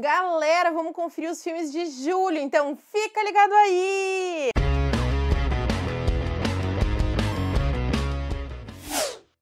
Galera, vamos conferir os filmes de julho, então fica ligado aí!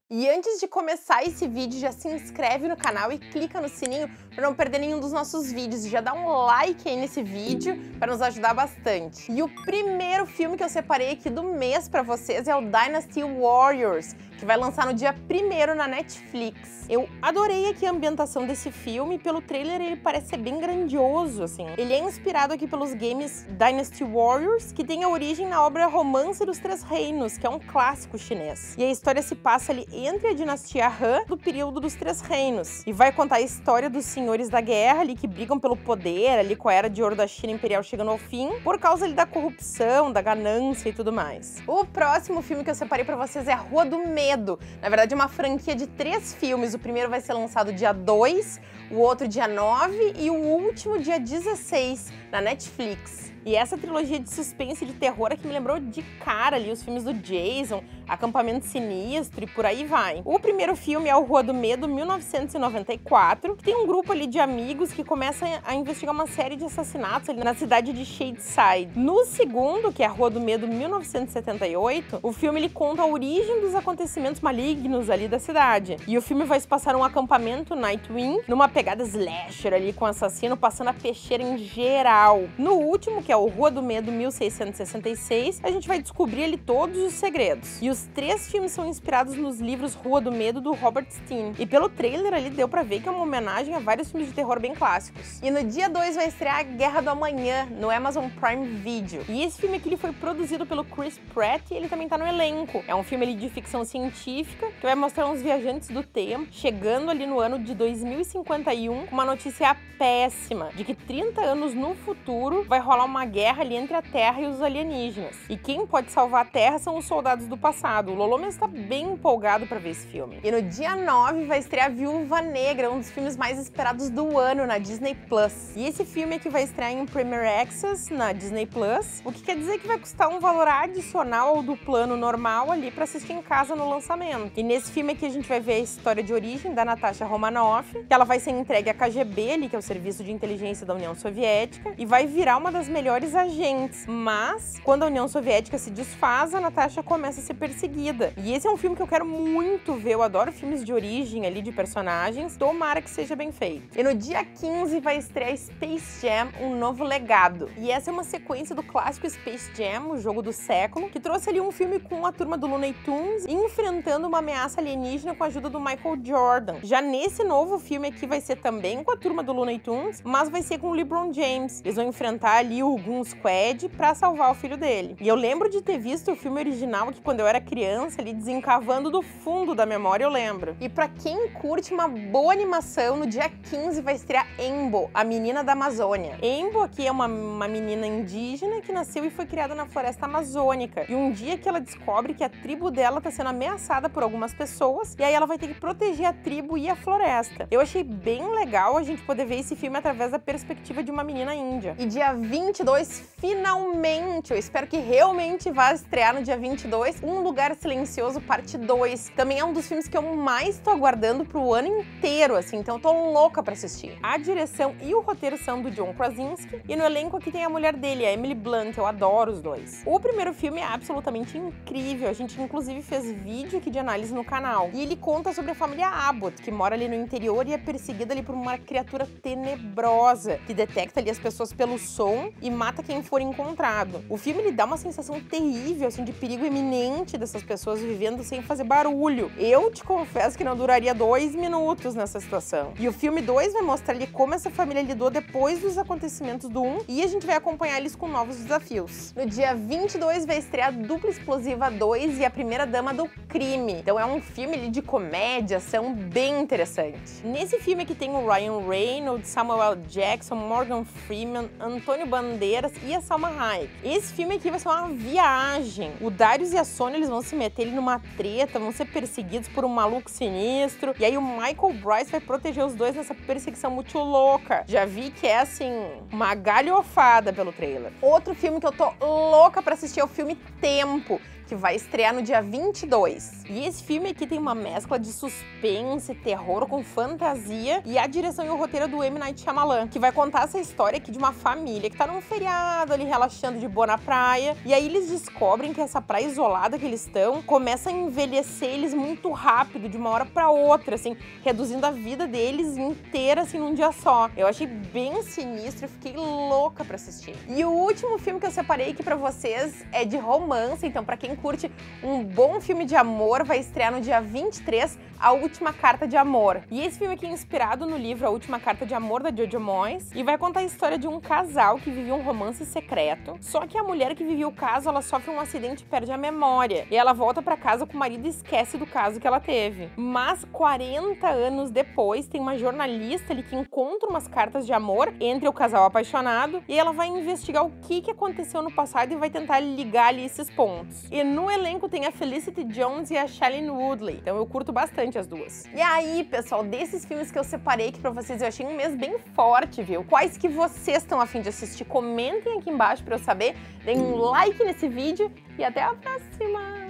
E antes de começar esse vídeo, já se inscreve no canal e clica no sininho para não perder nenhum dos nossos vídeos. Já dá um like aí nesse vídeo para nos ajudar bastante. E o primeiro filme que eu separei aqui do mês para vocês é o Dynasty Warriors, que vai lançar no dia 1º na Netflix. Eu adorei aqui a ambientação desse filme, pelo trailer ele parece ser bem grandioso, assim. Ele é inspirado aqui pelos games Dynasty Warriors, que tem a origem na obra Romance dos Três Reinos, que é um clássico chinês. E a história se passa ali entre a dinastia Han do período dos Três Reinos, e vai contar a história dos senhores da guerra ali, que brigam pelo poder ali com a era de ouro da China imperial chegando ao fim, por causa ali da corrupção, da ganância e tudo mais. O próximo filme que eu separei pra vocês é A Rua do Medo. Na verdade, é uma franquia de 3 filmes. O primeiro vai ser lançado dia 2, o outro dia 9 e o último dia 16, na Netflix. E essa trilogia de suspense e de terror é que me lembrou de cara ali os filmes do Jason, Acampamento Sinistro e por aí vai. O primeiro filme é o Rua do Medo, 1994, que tem um grupo ali de amigos que começa a investigar uma série de assassinatos ali na cidade de Shadeside. No segundo, que é a Rua do Medo, 1978, o filme ele conta a origem dos acontecimentos malignos ali da cidade. E o filme vai se passar um acampamento Nightwing, numa pegada slasher ali com o assassino passando a peixeira em geral. No último, que é o Rua do Medo, 1666, a gente vai descobrir ali todos os segredos. E os 3 filmes são inspirados nos livros Rua do Medo, do Robert Stine. E pelo trailer ali deu pra ver que é uma homenagem a vários filmes de terror bem clássicos. E no dia 2 vai estrear Guerra do Amanhã, no Amazon Prime Video. E esse filme aqui ele foi produzido pelo Chris Pratt e ele também tá no elenco. É um filme ali de ficção científica que vai mostrar uns viajantes do tempo chegando ali no ano de 2051 com uma notícia péssima de que 30 anos no futuro vai rolar uma guerra ali entre a Terra e os alienígenas. E quem pode salvar a Terra são os soldados do passado. O Lolo mesmo tá bem empolgado pra ver esse filme. E no dia 9 vai estrear Viúva Negra, um dos filmes mais esperados do ano na Disney Plus. E esse filme aqui vai estrear em Premier Access na Disney Plus, o que quer dizer que vai custar um valor adicional ao do plano normal ali pra assistir em casa no lançamento. E nesse filme aqui a gente vai ver a história de origem da Natasha Romanoff, que ela vai ser entregue à KGB ali, que é o Serviço de Inteligência da União Soviética, e vai virar uma das melhores agentes, mas quando a União Soviética se desfaz, a Natasha começa a ser perseguida. E esse é um filme que eu quero muito ver, eu adoro filmes de origem ali, de personagens, tomara que seja bem feito. E no dia 15 vai estrear Space Jam, um novo legado. E essa é uma sequência do clássico Space Jam, o jogo do século, que trouxe ali um filme com a turma do Looney Tunes, enfrentando uma ameaça alienígena com a ajuda do Michael Jordan. Já nesse novo filme aqui vai ser também com a turma do Looney Tunes, mas vai ser com o LeBron James. Eles vão enfrentar ali o Goon Squad pra salvar o filho dele. E eu lembro de ter visto o filme original que quando eu era criança, ali desencavando do fundo da memória, eu lembro. E pra quem curte uma boa animação, no dia 15 vai estrear Embo, a menina da Amazônia. Embo aqui é uma menina indígena que nasceu e foi criada na floresta amazônica. E um dia que ela descobre que a tribo dela tá sendo ameaçada por algumas pessoas, e aí ela vai ter que proteger a tribo e a floresta. Eu achei bem legal a gente poder ver esse filme através da perspectiva de uma menina índia. E dia 22, finalmente, eu espero que realmente vá estrear no dia 22, Um Lugar Silencioso parte 2. Também é um dos filmes que eu mais tô aguardando pro ano inteiro, assim, então eu tô louca pra assistir. A direção e o roteiro são do John Krasinski, e no elenco aqui tem a mulher dele, a Emily Blunt, eu adoro os dois. O primeiro filme é absolutamente incrível, a gente inclusive fez vídeo aqui de análise no canal, e ele conta sobre a família Abbott, que mora ali no interior e é perseguida ali por uma criatura tenebrosa, que detecta ali as pessoas pelo som e mata quem for encontrado. O filme ele dá uma sensação terrível, assim, de perigo iminente dessas pessoas vivendo sem fazer barulho. Eu te confesso que não duraria 2 minutos nessa situação. E o filme 2 vai mostrar ali como essa família lidou depois dos acontecimentos do 1, e a gente vai acompanhar eles com novos desafios. No dia 22 vai estrear Dupla Explosiva 2 e a Primeira Dama do Crime. Então é um filme ali de comédia, ação bem interessante. Nesse filme aqui tem o Ryan Reynolds, Samuel L. Jackson, Morgan Freeman, Antônio Bandeiras e a Salma Hayek. Esse filme aqui vai ser uma viagem. O Darius e a Sônia, eles vão se meter ali numa treta, vão ser perseguidos por um maluco sinistro, e aí o Michael Bryce vai proteger os dois nessa perseguição muito louca. Já vi que é, assim, uma galhofada pelo trailer. Outro filme que eu tô louca pra assistir é o filme Tempo, que vai estrear no dia 22. E esse filme aqui tem uma mescla de suspense, terror com fantasia e a direção e o roteiro do M. Night Shyamalan, que vai contar essa história aqui de uma família que tá num feriado ali relaxando de boa na praia, e aí eles descobrem que essa praia isolada que eles estão começa a envelhecer eles muito rápido, de uma hora pra outra, assim, reduzindo a vida deles inteira, assim, num dia só. Eu achei bem sinistro, fiquei louca pra assistir. E o último filme que eu separei aqui pra vocês é de romance, então pra quem curte um bom filme de amor, vai estrear no dia 23, A Última Carta de Amor. E esse filme aqui é inspirado no livro A Última Carta de Amor, da Jojo Moyes, e vai contar a história de um casal que vivia um romance secreto, só que a mulher que vivia o caso, ela sofre um acidente e perde a memória, e ela volta pra casa com o marido e esquece do caso que ela teve. Mas 40 anos depois, tem uma jornalista ali que encontra umas cartas de amor entre o casal apaixonado, e ela vai investigar o que aconteceu no passado e vai tentar ligar ali esses pontos. E no elenco tem a Felicity Jones e a Shailene Woodley, então eu curto bastante as duas. E aí, pessoal, desses filmes que eu separei aqui pra vocês, eu achei um mês bem forte, viu? Quais que vocês estão a fim de assistir? Comentem aqui embaixo pra eu saber, deem um like nesse vídeo e até a próxima!